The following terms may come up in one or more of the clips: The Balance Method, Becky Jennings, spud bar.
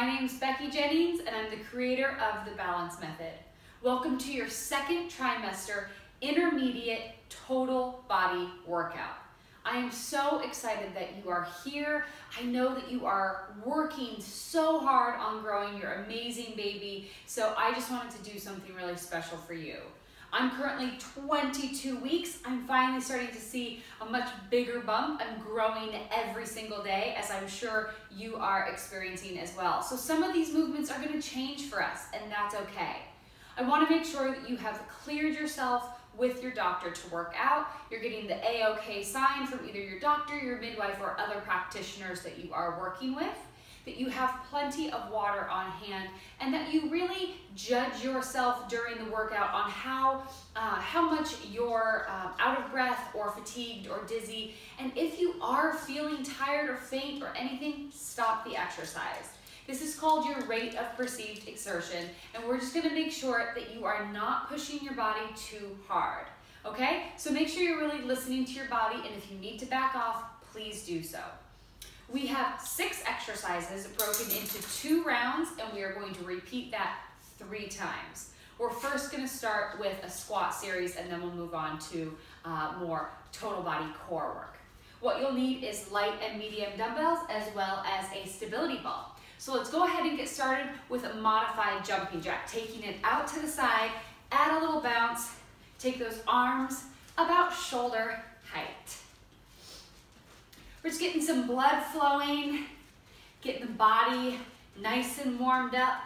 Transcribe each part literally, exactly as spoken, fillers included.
My name is Becky Jennings, and I'm the creator of The Balance Method. Welcome to your second trimester intermediate total body workout. I am so excited that you are here. I know that you are working so hard on growing your amazing baby, so I just wanted to do something really special for you. I'm currently twenty-two weeks. I'm finally starting to see a much bigger bump. I'm growing every single day, as I'm sure you are experiencing as well. So some of these movements are going to change for us, and that's okay. I want to make sure that you have cleared yourself with your doctor to work out. You're getting the A-OK sign from either your doctor, your midwife, or other practitioners that you are working with, that you have plenty of water on hand, and that you really judge yourself during the workout on how, uh, how much you're uh, out of breath or fatigued or dizzy. And if you are feeling tired or faint or anything, stop the exercise. This is called your rate of perceived exertion, and we're just gonna make sure that you are not pushing your body too hard, okay? So make sure you're really listening to your body, and if you need to back off, please do so. We have six exercises broken into two rounds, and we are going to repeat that three times. We're first gonna start with a squat series, and then we'll move on to uh, more total body core work. What you'll need is light and medium dumbbells, as well as a stability ball. So let's go ahead and get started with a modified jumping jack, taking it out to the side, add a little bounce, take those arms about shoulder height. We're just getting some blood flowing, getting the body nice and warmed up.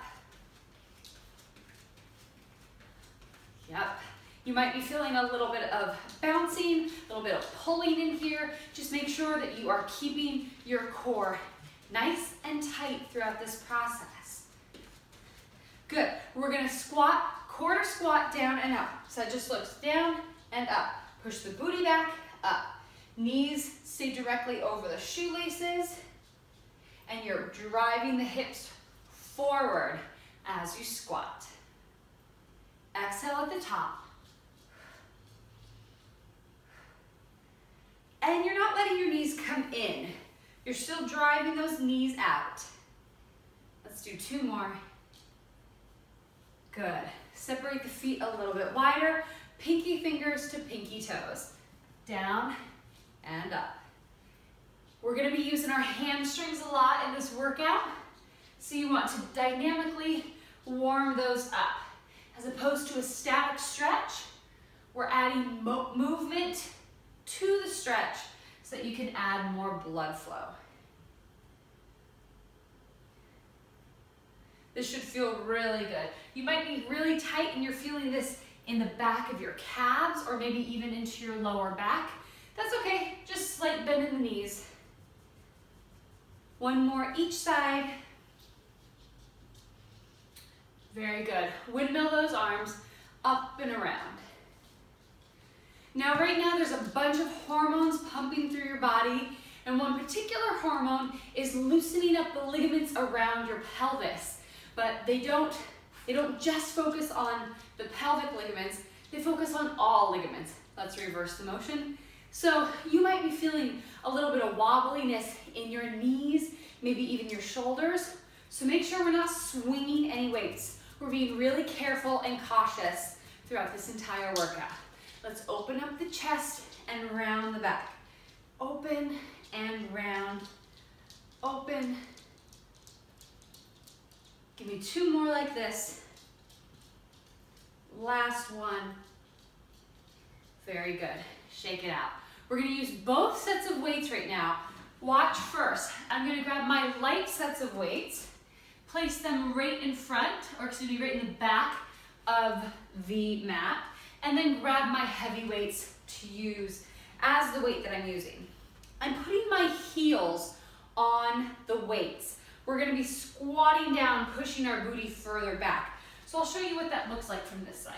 Yep. You might be feeling a little bit of bouncing, a little bit of pulling in here. Just make sure that you are keeping your core nice and tight throughout this process. Good. We're going to squat, quarter squat, down and up. So it just looks down and up. Push the booty back, up. Knees stay directly over the shoelaces, and you're driving the hips forward as you squat. Exhale at the top. And you're not letting your knees come in. You're still driving those knees out. Let's do two more. Good. Separate the feet a little bit wider. Pinky fingers to pinky toes. Down and up. We're going to be using our hamstrings a lot in this workout, so you want to dynamically warm those up. As opposed to a static stretch, we're adding mo movement to the stretch so that you can add more blood flow. This should feel really good. You might be really tight and you're feeling this in the back of your calves or maybe even into your lower back. That's okay, just slight bend in the knees. One more each side. Very good. Windmill those arms up and around. Now right now there's a bunch of hormones pumping through your body, and one particular hormone is loosening up the ligaments around your pelvis. But they don't, they don't just focus on the pelvic ligaments, they focus on all ligaments. Let's reverse the motion. So you might be feeling a little bit of wobbliness in your knees, maybe even your shoulders. So make sure we're not swinging any weights. We're being really careful and cautious throughout this entire workout. Let's open up the chest and round the back. Open and round, open. Give me two more like this. Last one. Very good, shake it out. We're gonna use both sets of weights right now. Watch first. I'm gonna grab my light sets of weights, place them right in front, or excuse me, right in the back of the mat, and then grab my heavy weights to use as the weight that I'm using. I'm putting my heels on the weights. We're gonna be squatting down, pushing our booty further back. So I'll show you what that looks like from this side.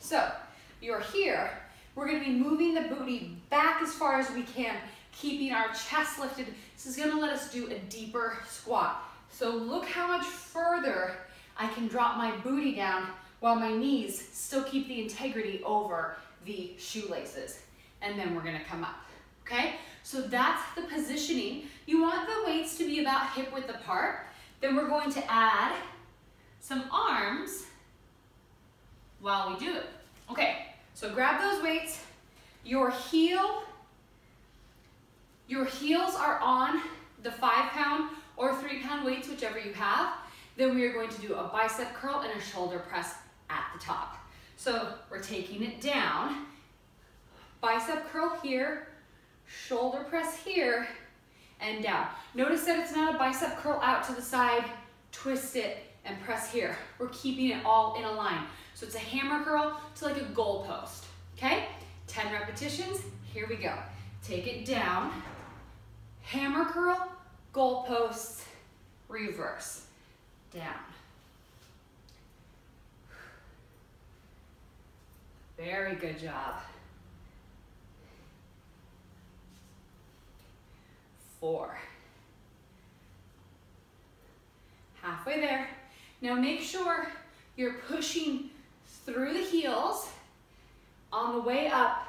So you're here. We're going to be moving the booty back as far as we can, keeping our chest lifted. This is going to let us do a deeper squat. So look how much further I can drop my booty down while my knees still keep the integrity over the shoelaces. And then we're going to come up. Okay? So that's the positioning. You want the weights to be about hip width apart. Then we're going to add some arms while we do it. Okay, so grab those weights. Your heel, your heels are on the five pound or three pound weights, whichever you have. Then we are going to do a bicep curl and a shoulder press at the top. So we're taking it down, bicep curl here, shoulder press here, and down. Notice that it's not a bicep curl out to the side, twist it, and press here. We're keeping it all in a line. So it's a hammer curl to like a goal post, okay? ten repetitions, here we go. Take it down, hammer curl, goal posts, reverse, down. Very good job. Four. Halfway there. Now make sure you're pushing through the heels on the way up,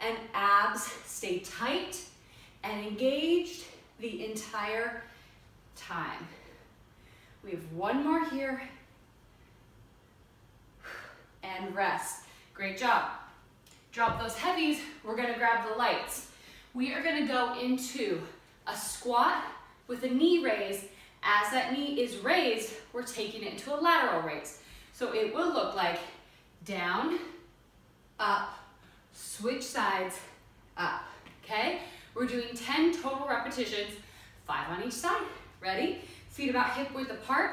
and abs stay tight and engaged the entire time. We have one more here. And rest. Great job. Drop those heavies. We're gonna grab the lights. We are gonna go into a squat with a knee raise. As that knee is raised, we're taking it into a lateral raise. So it will look like down, up, switch sides, up, okay? We're doing ten total repetitions, five on each side. Ready? Feet about hip width apart.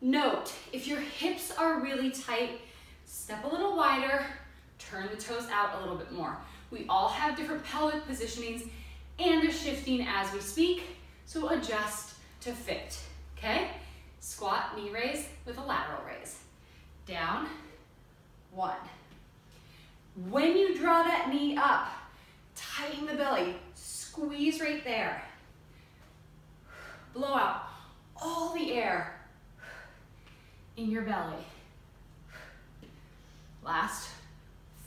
Note, if your hips are really tight, step a little wider, turn the toes out a little bit more. We all have different pelvic positionings and are shifting as we speak, so adjust to fit, okay? Squat, knee raise with a lateral raise. Down, one. When you draw that knee up, tighten the belly, squeeze right there. Blow out all the air in your belly. Last,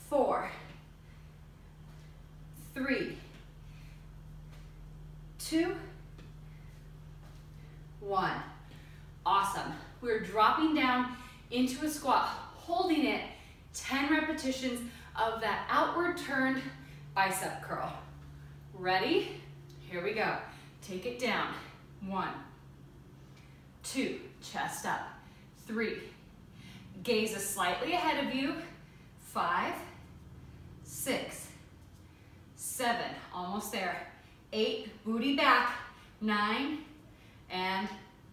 four, three, two, one. Awesome. We're dropping down into a squat, holding it ten repetitions of that outward turned bicep curl. Ready? Here we go. Take it down. One, two, chest up. Three, gaze is slightly ahead of you. Five, six, seven, almost there. Eight, booty back. Nine, and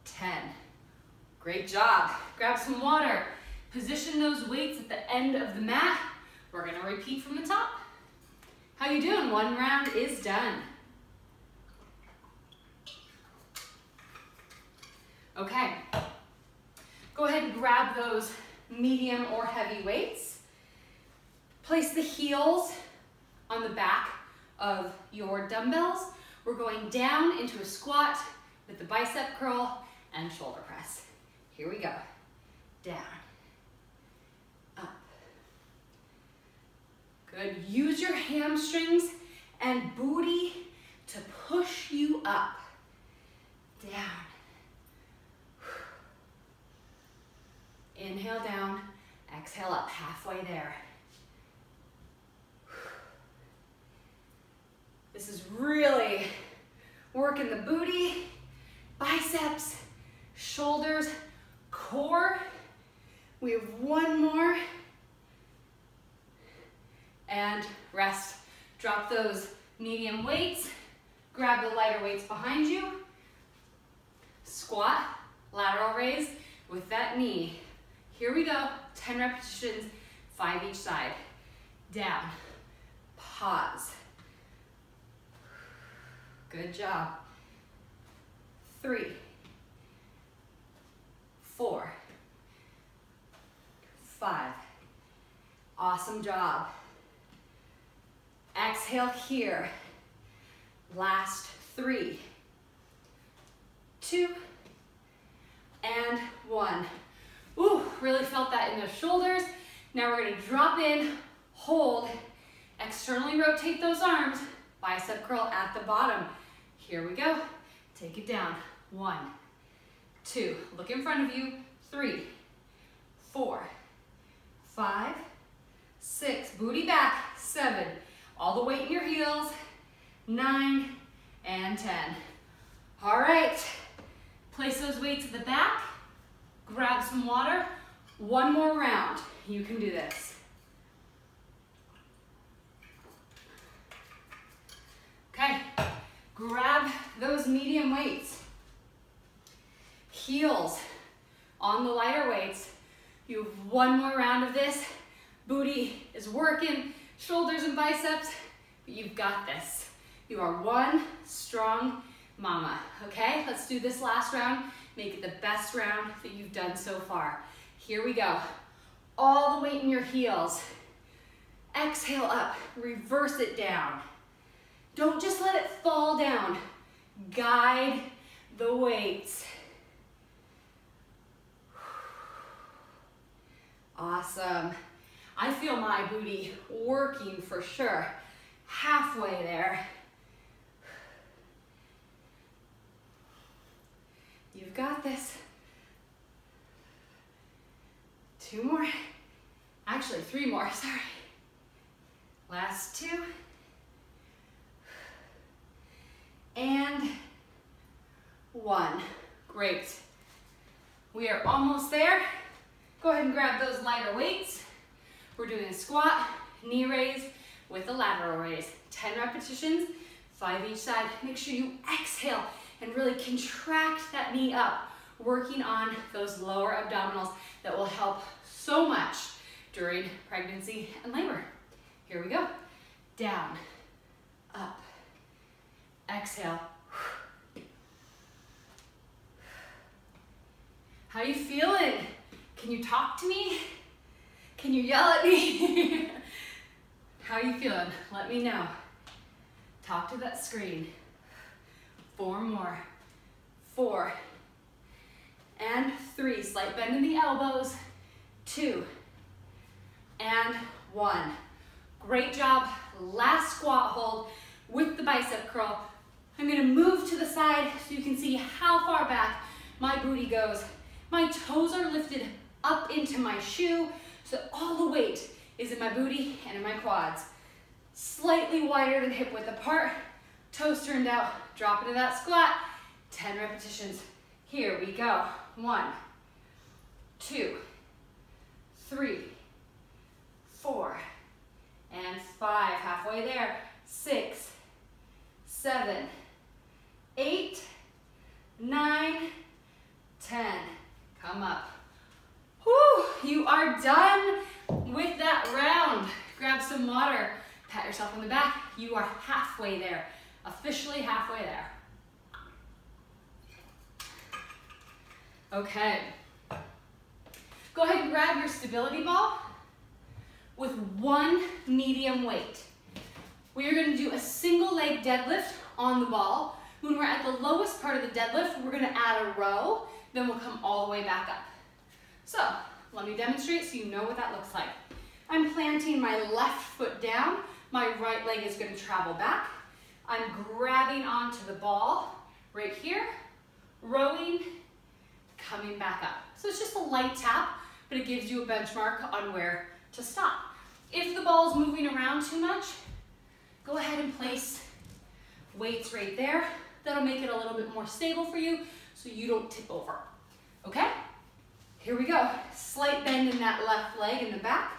ten. Great job. Grab some water. Position those weights at the end of the mat. We're gonna repeat from the top. How you doing? One round is done. Okay. Go ahead and grab those medium or heavy weights. Place the heels on the back of your dumbbells. We're going down into a squat with the bicep curl and shoulder press. Here we go. Down. Good. Use your hamstrings and booty to push you up. Down. Inhale down, exhale up, halfway there. This is really working the booty, biceps, shoulders, core. We have one more. And rest. Drop those medium weights, grab the lighter weights behind you, squat, lateral raise with that knee. Here we go, ten repetitions, five each side. Down, pause. Good job. Three, four, five. Awesome job. Exhale here. Last three, two, and one. Ooh, really felt that in the shoulders. Now we're gonna drop in, hold, externally rotate those arms, bicep curl at the bottom. Here we go. Take it down. One, two, look in front of you. Three, four, five, six, booty back. Seven, all the weight in your heels. Nine and ten. All right, place those weights at the back. Grab some water. One more round. You can do this. Okay, grab those medium weights. Heels on the lighter weights. You have one more round of this. Booty is working, shoulders and biceps, but you've got this. You are one strong mama, okay? Let's do this last round. Make it the best round that you've done so far. Here we go. All the weight in your heels. Exhale up, reverse it down. Don't just let it fall down. Guide the weights. Awesome. I feel my booty working for sure. Halfway there. You've got this. Two more. Actually, three more, sorry. Last two. And one. Great. We are almost there. Go ahead and grab those lighter weights. We're doing a squat, knee raise with a lateral raise. ten repetitions, five each side. Make sure you exhale and really contract that knee up, working on those lower abdominals that will help so much during pregnancy and labor. Here we go. Down, up, exhale. How you feeling? Can you talk to me? Can you yell at me? How are you feeling? Let me know. Talk to that screen. Four more. Four. And three. Slight bend in the elbows. Two. And one. Great job. Last squat hold with the bicep curl. I'm gonna move to the side so you can see how far back my booty goes. My toes are lifted up into my shoe. So all the weight is in my booty and in my quads. Slightly wider than hip width apart, toes turned out, drop into that squat. ten repetitions, here we go. One, two, three, four, and five, halfway there. Six, seven, eight, nine, ten, come up. Woo, you are done with that round. Grab some water, pat yourself on the back. You are halfway there, officially halfway there. Okay, go ahead and grab your stability ball with one medium weight. We are gonna do a single leg deadlift on the ball. When we're at the lowest part of the deadlift, we're gonna add a row, then we'll come all the way back up. So, let me demonstrate so you know what that looks like. I'm planting my left foot down. My right leg is going to travel back. I'm grabbing onto the ball right here, rowing, coming back up. So it's just a light tap, but it gives you a benchmark on where to stop. If the ball's moving around too much, go ahead and place weights right there. That'll make it a little bit more stable for you so you don't tip over, okay? Here we go. Slight bend in that left leg in the back.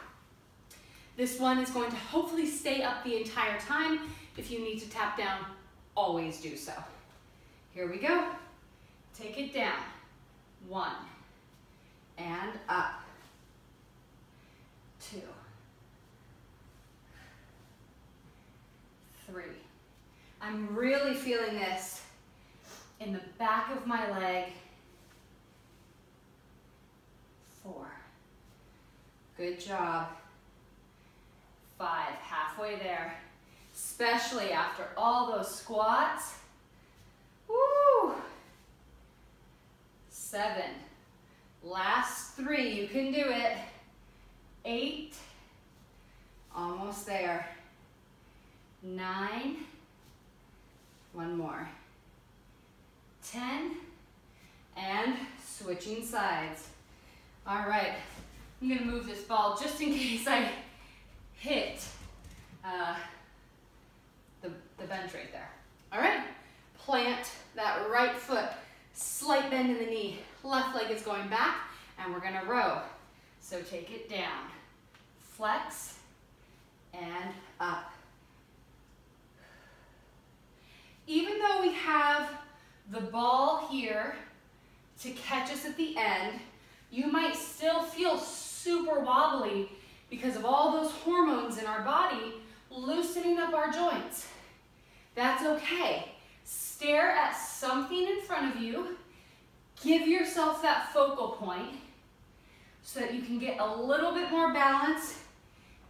This one is going to hopefully stay up the entire time. If you need to tap down, always do so. Here we go. Take it down. One. And up. Two. Three. I'm really feeling this in the back of my leg. Four. Good job. Five. Halfway there. Especially after all those squats. Woo! Seven. Last three. You can do it. Eight. Almost there. Nine. One more. Ten. and switching sides. All right, I'm gonna move this ball just in case I hit uh, the, the bench right there. All right, plant that right foot, slight bend in the knee, left leg is going back, and we're gonna row. So take it down, flex, and up. Even though we have the ball here to catch us at the end, you might still feel super wobbly because of all those hormones in our body loosening up our joints. That's okay. Stare at something in front of you. Give yourself that focal point so that you can get a little bit more balance.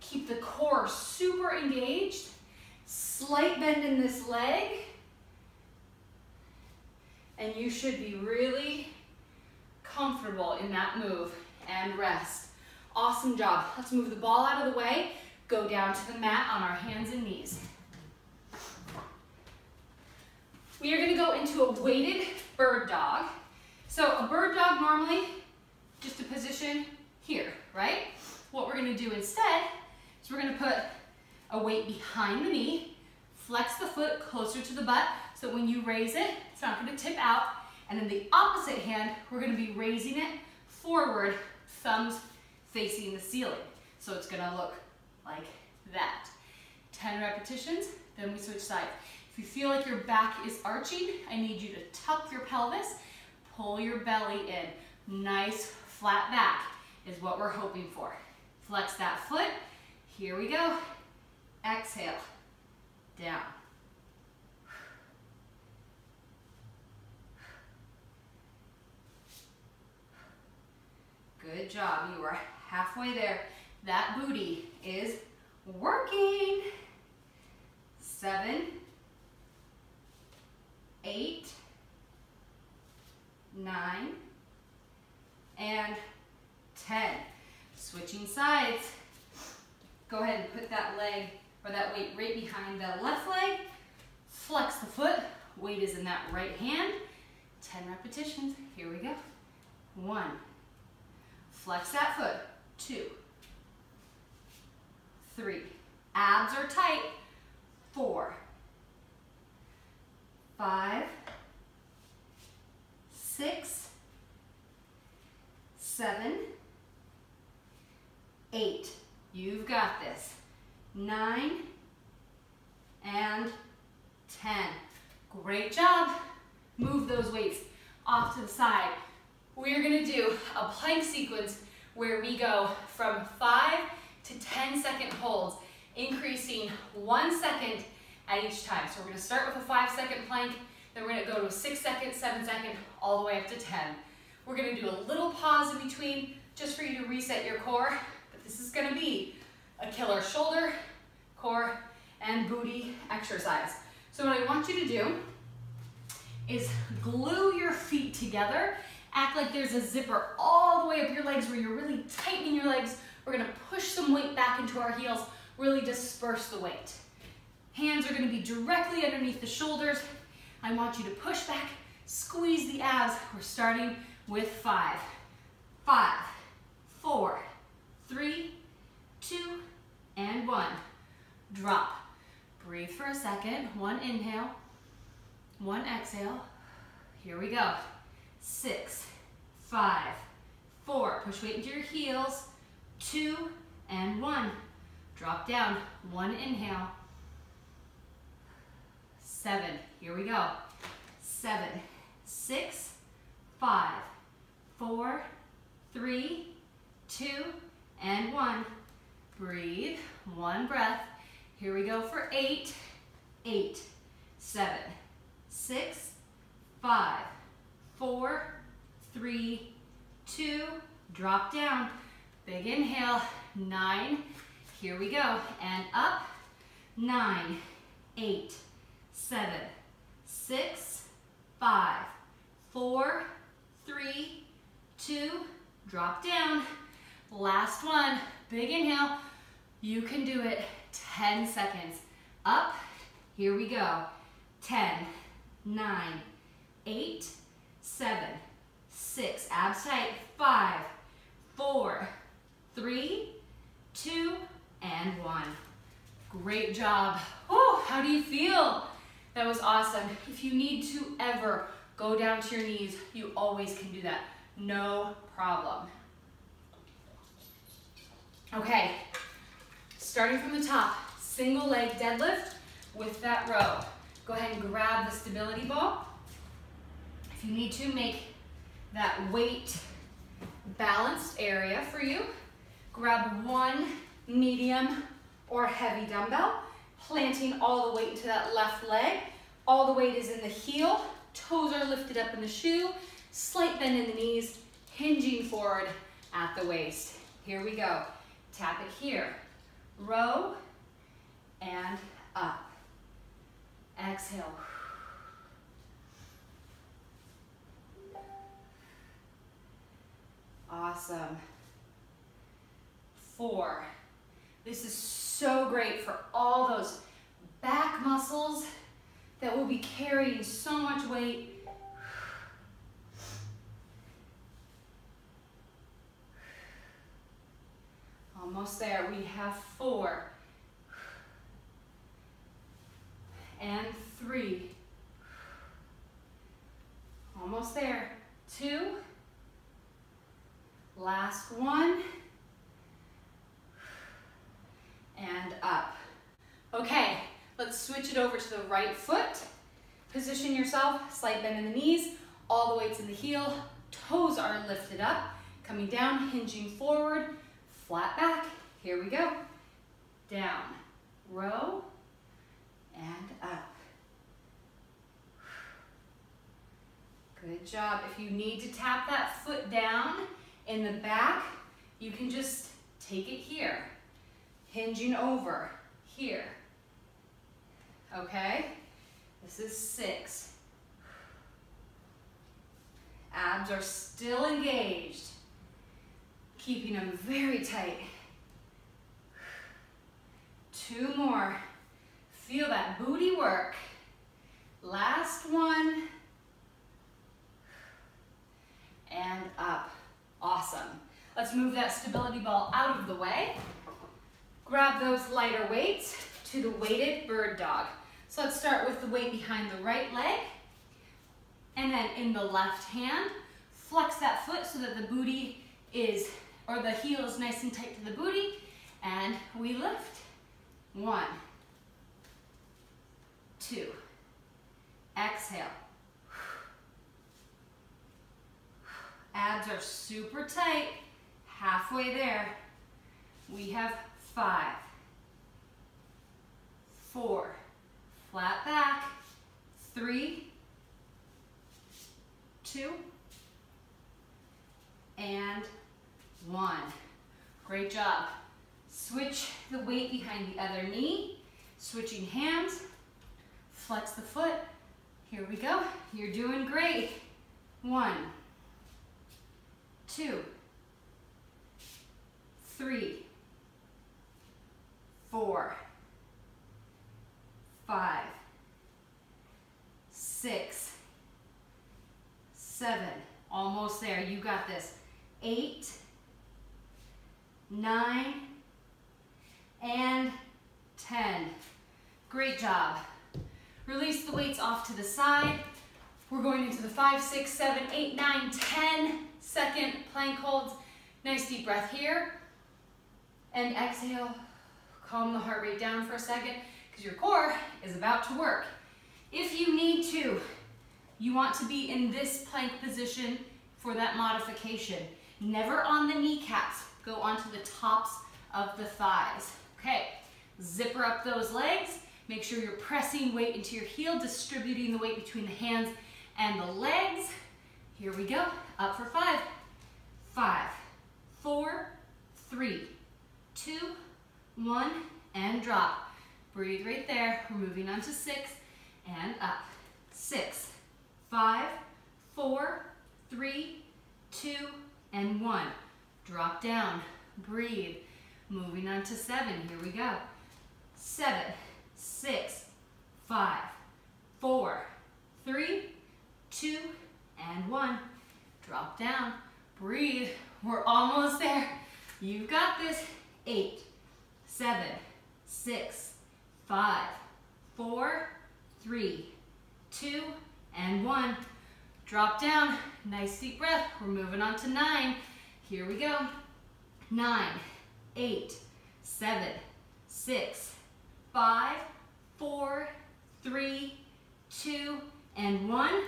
Keep the core super engaged. Slight bend in this leg. And you should be really comfortable in that move, and rest. Awesome job. Let's move the ball out of the way. Go down to the mat on our hands and knees. We are going to go into a weighted bird dog. So a bird dog normally just a position here, right? What we're going to do instead is we're going to put a weight behind the knee, flex the foot closer to the butt so when you raise it, it's not going to tip out. And then the opposite hand, we're going to be raising it forward, thumbs facing the ceiling. So it's going to look like that. ten repetitions, then we switch sides. If you feel like your back is arching, I need you to tuck your pelvis, pull your belly in. Nice flat back is what we're hoping for. Flex that foot. Here we go. Exhale. Down. Good job, you are halfway there. That booty is working. Seven, eight, nine, and ten. Switching sides. Go ahead and put that leg or that weight right behind the left leg. Flex the foot. Weight is in that right hand. ten repetitions. Here we go. One. Flex that foot, two, three, abs are tight, four, five, six, seven, eight, you've got this, nine, and ten. Great job. Move those weights off to the side. We're gonna do a plank sequence where we go from five to ten second holds, increasing one second at each time. So we're gonna start with a five second plank, then we're gonna go to a six second, seven second, all the way up to ten. We're gonna do a little pause in between just for you to reset your core, but this is gonna be a killer shoulder, core, and booty exercise. So what I want you to do is glue your feet together. Act like there's a zipper all the way up your legs where you're really tightening your legs. We're gonna push some weight back into our heels, really disperse the weight. Hands are gonna be directly underneath the shoulders. I want you to push back, squeeze the abs. We're starting with five. Five, four, three, two, and one. Drop. Breathe for a second. One inhale, one exhale. Here we go. Six, five, four, push weight into your heels, two, and one. Drop down, one inhale, seven, here we go. Seven, six, five, four, three, two, and one. Breathe, one breath. Here we go for eight, eight, seven, six, five, four, three, two, drop down. Big inhale, nine, here we go, and up. Nine, eight, seven, six, five, four, three, two, drop down. Last one, big inhale, you can do it, ten seconds. Up, here we go, ten, nine, eight, seven, six, abs tight, five, four, three, two, and one. Great job. Oh, how do you feel? That was awesome. If you need to ever go down to your knees, you always can do that. No problem. Okay, starting from the top, single leg deadlift with that row. Go ahead and grab the stability ball. If you need to make that weight balanced area for you, grab one medium or heavy dumbbell, planting all the weight into that left leg. All the weight is in the heel, toes are lifted up in the shoe, slight bend in the knees, hinging forward at the waist. Here we go. Tap it here. Row and up. Exhale. Awesome. Four. This is so great for all those back muscles that will be carrying so much weight. Almost there, we have four, and three, almost there, two, last one, and up. Okay, let's switch it over to the right foot. Position yourself, slight bend in the knees, all the weight's in the heel, toes are lifted up, coming down, hinging forward, flat back, here we go. Down, row, and up. Good job. If you need to tap that foot down in the back, you can just take it here. Hinging over, here. Okay, this is six. Abs are still engaged. Keeping them very tight. Two more. Feel that booty work. Last one. And up. Awesome. Let's move that stability ball out of the way. Grab those lighter weights to the weighted bird dog. So let's start with the weight behind the right leg. And then in the left hand, flex that foot so that the booty is or the heel is nice and tight to the booty, and we lift. One, two, exhale. Abs are super tight, halfway there. We have five, four, flat back, three, two, and one. Great job. Switch the weight behind the other knee. Switching hands. Flex the foot. Here we go. You're doing great. One, two, three, four, five, six, seven. Almost there. You got this. Eight, nine, and ten. Great job. Release the weights off to the side. We're going into the five, six, seven, eight, nine, ten second plank holds. Nice deep breath here. And exhale. Calm the heart rate down for a second because your core is about to work. If you need to, you want to be in this plank position for that modification. Never on the kneecaps, go onto the tops of the thighs. Okay, zipper up those legs. Make sure you're pressing weight into your heel, distributing the weight between the hands and the legs. Here we go, up for five. Five, four, three, two, one, and drop. Breathe right there. We're moving on to six and up. Six, five, four, three, two, and one. Drop down, breathe. Moving on to seven, here we go. Seven, six, five, four, three, two, and one. drop down, breathe. We're almost there. You've got this. Eight, seven, six, five, four, three, two, and one. Drop down, nice deep breath. We're moving on to nine. Here we go. Nine, eight, seven, six, five, four, three, two, and one.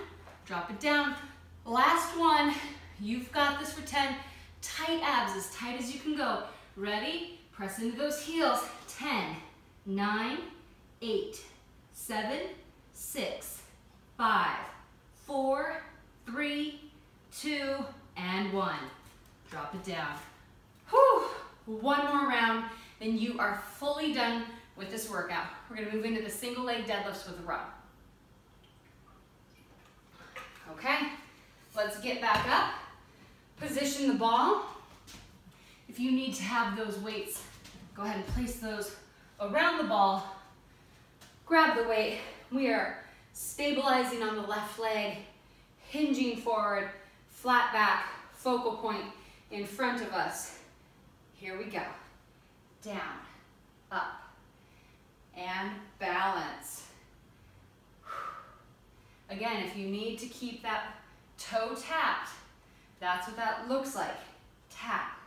Drop it down. Last one. You've got this for ten. Tight abs, as tight as you can go. Ready? Press into those heels. ten, nine, eight, seven, six, five, four, three, two, and one. Drop it down. Whew. One more round and you are fully done with this workout. We're going to move into the single leg deadlifts with a rod. Okay, let's get back up. Position the ball. If you need to have those weights, go ahead and place those around the ball. Grab the weight. We are stabilizing on the left leg, hinging forward, flat back, focal point in front of us. Here we go. Down, up, and balance. Again, if you need to keep that toe tapped, that's what that looks like. Tap.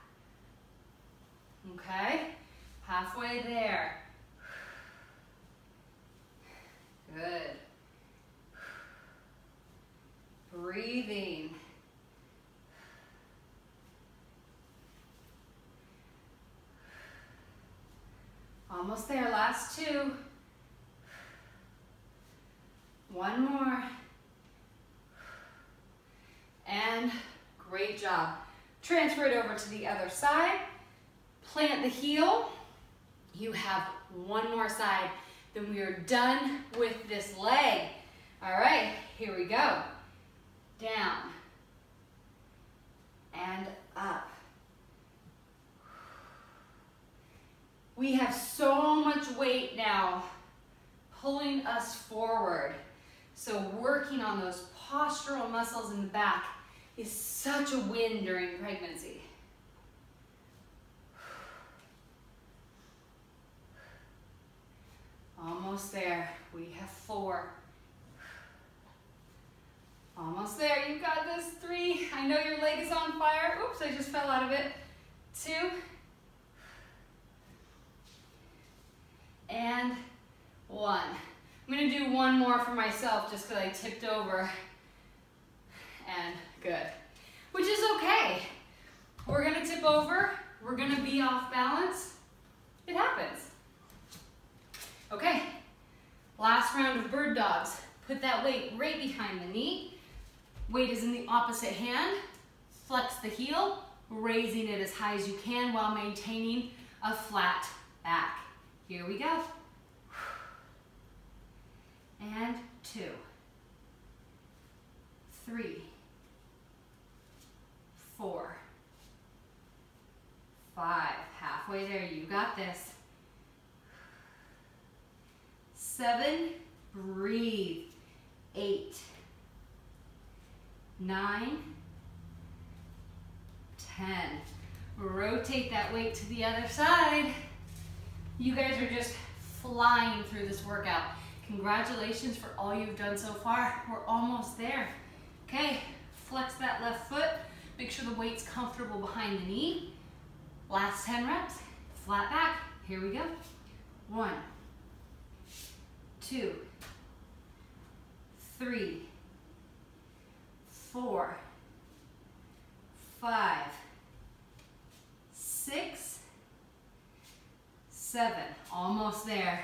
Okay? Halfway there. Good. Breathing. Almost there, last two. One more. And great job. Transfer it over to the other side. Plant the heel. You have one more side. Then we are done with this leg. All right, here we go. Down. And up. We have so much weight now pulling us forward. So working on those postural muscles in the back is such a win during pregnancy. Almost there. We have four. Almost there. You got this. Three. I know your leg is on fire. Oops, I just fell out of it. Two. And one. I'm going to do one more for myself just because I tipped over. And good. Which is okay. We're going to tip over. We're going to be off balance. It happens. Okay. Last round of bird dogs. Put that weight right behind the knee. Weight is in the opposite hand. Flex the heel, raising it as high as you can while maintaining a flat back. Here we go. And two, three, four, five. Halfway there, you got this. Seven, breathe. Eight, nine, ten. Rotate that weight to the other side. You guys are just flying through this workout. Congratulations for all you've done so far. We're almost there. Okay, flex that left foot. Make sure the weight's comfortable behind the knee. Last ten reps, flat back. Here we go. One, two, three, four, five, six, seven, almost there.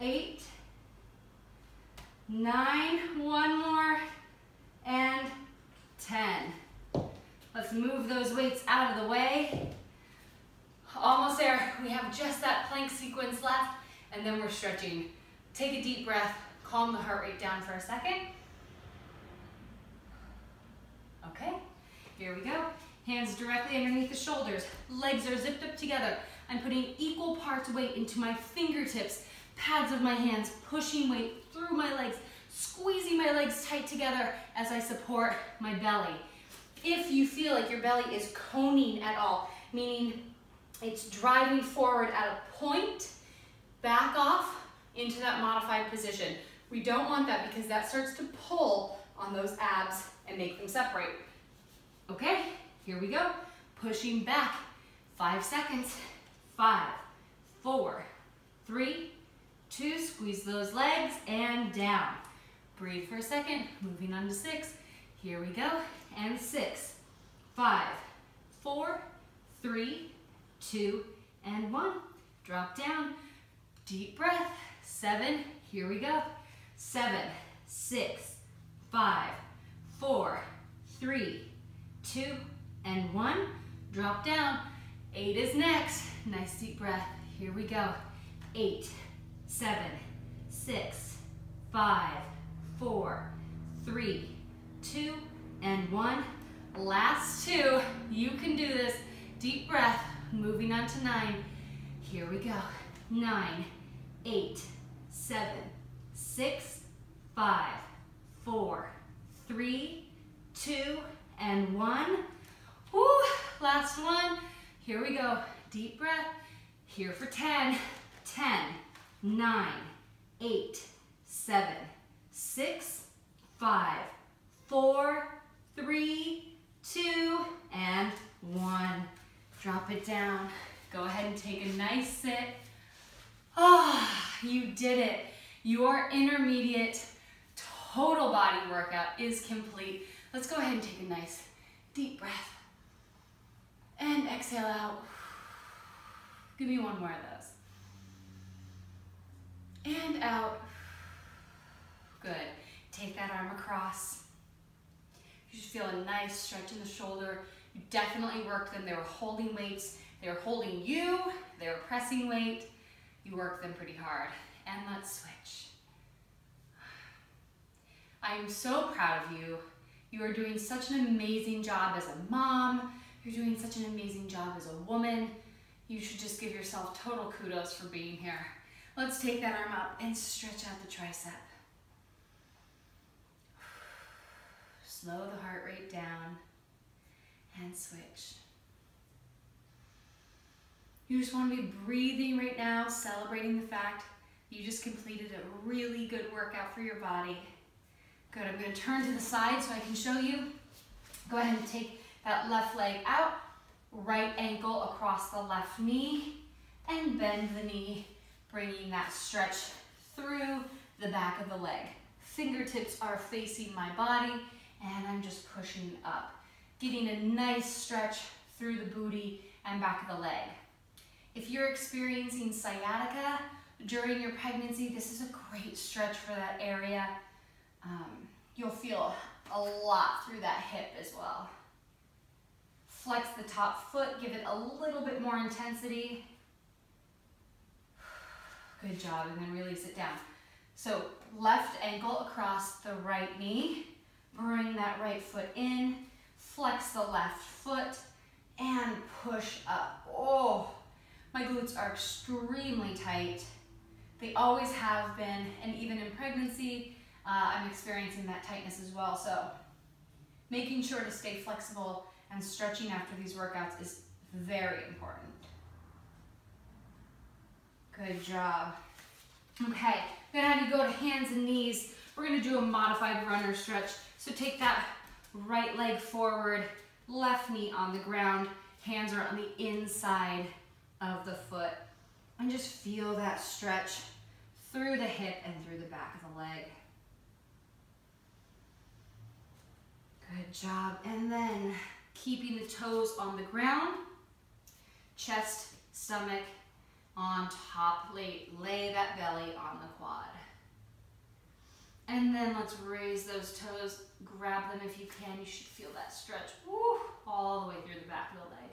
Eight, nine, one more, and ten. Let's move those weights out of the way. Almost there. We have just that plank sequence left, and then we're stretching. Take a deep breath, calm the heart rate down for a second. Okay, here we go. Hands directly underneath the shoulders. Legs are zipped up together. I'm putting equal parts weight into my fingertips, pads of my hands, pushing weight through my legs, squeezing my legs tight together as I support my belly. If you feel like your belly is coning at all, meaning it's driving forward at a point, back off into that modified position. We don't want that because that starts to pull on those abs and make them separate. Okay, here we go. Pushing back, five seconds, five, four, three, two, squeeze those legs and down. Breathe for a second, moving on to six. Here we go, and six, five, four, three, two, and one. Drop down, deep breath, seven, here we go. Seven, six, five, four, three, two, and one. Drop down, eight is next. Nice deep breath, here we go. Eight, seven, six, five, four, three, two, and one. Last two, you can do this. Deep breath, moving on to nine. Here we go. Nine, eight, seven, six, five, four, three, two, and one. Woo, last one. Here we go. Deep breath. Here for ten. ten, nine, eight, seven, six, five, four, three, two, and one. Drop it down. Go ahead and take a nice sit. Ah, oh, you did it. Your intermediate total body workout is complete. Let's go ahead and take a nice deep breath. And exhale out. Give me one more of those. And out. Good. Take that arm across. You should feel a nice stretch in the shoulder. You definitely worked them. They were holding weights. They were holding you. They were pressing weight. You worked them pretty hard. And let's switch. I am so proud of you. You are doing such an amazing job as a mom. You're doing such an amazing job as a woman. You should just give yourself total kudos for being here. Let's take that arm up and stretch out the tricep. Slow the heart rate down and switch. You just want to be breathing right now, celebrating the fact you just completed a really good workout for your body. Good, I'm going to turn to the side so I can show you. Go ahead and take that left leg out, right ankle across the left knee, and bend the knee, bringing that stretch through the back of the leg. Fingertips are facing my body, and I'm just pushing up, getting a nice stretch through the booty and back of the leg. If you're experiencing sciatica during your pregnancy, this is a great stretch for that area. Um, you'll feel a lot through that hip as well. Flex the top foot, give it a little bit more intensity. Good job, and then release it down. So left ankle across the right knee, bring that right foot in, flex the left foot, and push up. Oh, my glutes are extremely tight. They always have been, and even in pregnancy, uh, I'm experiencing that tightness as well. So making sure to stay flexible and stretching after these workouts is very important. Good job. Okay, then I'm gonna have you go to hands and knees. We're gonna do a modified runner stretch. So take that right leg forward, left knee on the ground, hands are on the inside of the foot, and just feel that stretch through the hip and through the back of the leg. Good job, and then keeping the toes on the ground, chest, stomach on top, lay, lay that belly on the quad. And then let's raise those toes, grab them if you can. You should feel that stretch, woo, all the way through the back of the leg.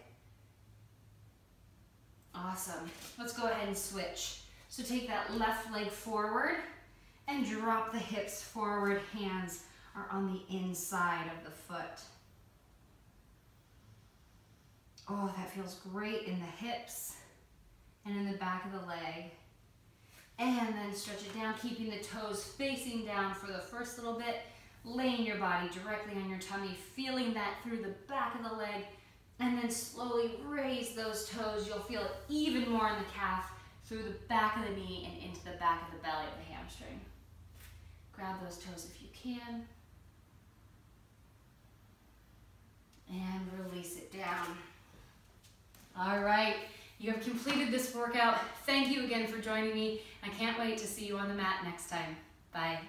Awesome. Let's go ahead and switch. So take that left leg forward and drop the hips forward. Hands are on the inside of the foot. Oh, that feels great in the hips and in the back of the leg. And then stretch it down, keeping the toes facing down for the first little bit. laying your body directly on your tummy, feeling that through the back of the leg, and then slowly raise those toes. You'll feel it even more in the calf, through the back of the knee, and into the back of the belly of the hamstring. Grab those toes if you can. And release it down. All right, you have completed this workout. Thank you again for joining me. I can't wait to see you on the mat next time. Bye.